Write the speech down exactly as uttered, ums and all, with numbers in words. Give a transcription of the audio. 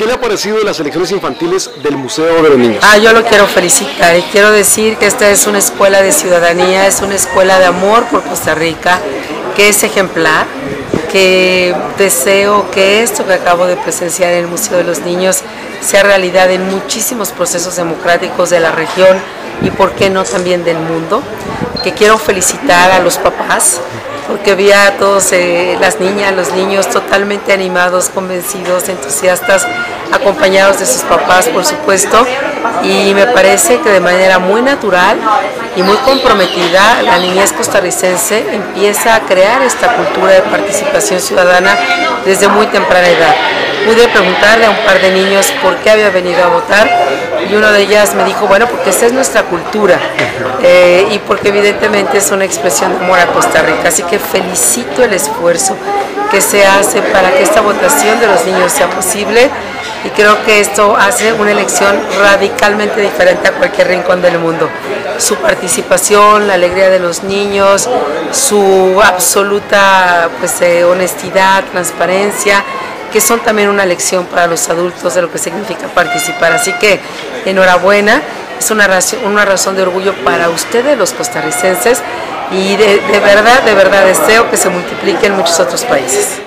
¿Qué le ha parecido de las selecciones infantiles del Museo de los Niños? Ah, yo lo quiero felicitar y quiero decir que esta es una escuela de ciudadanía, es una escuela de amor por Costa Rica, que es ejemplar, que deseo que esto que acabo de presenciar en el Museo de los Niños sea realidad en muchísimos procesos democráticos de la región y por qué no también del mundo, que quiero felicitar a los papás, porque vi a todas eh, las niñas, los niños totalmente animados, convencidos, entusiastas, acompañados de sus papás, por supuesto, y me parece que de manera muy natural y muy comprometida la niñez costarricense empieza a crear esta cultura de participación ciudadana desde muy temprana edad. Pude preguntarle a un par de niños por qué había venido a votar y una de ellas me dijo, bueno, porque esta es nuestra cultura eh, y porque evidentemente es una expresión de amor a Costa Rica, así que felicito el esfuerzo que se hace para que esta votación de los niños sea posible y creo que esto hace una elección radicalmente diferente a cualquier rincón del mundo. Su participación, la alegría de los niños, su absoluta pues, eh, honestidad, transparencia, que son también una lección para los adultos de lo que significa participar. Así que enhorabuena, es una razón, una razón de orgullo para ustedes los costarricenses y de, de verdad, de verdad deseo que se multiplique en muchos otros países.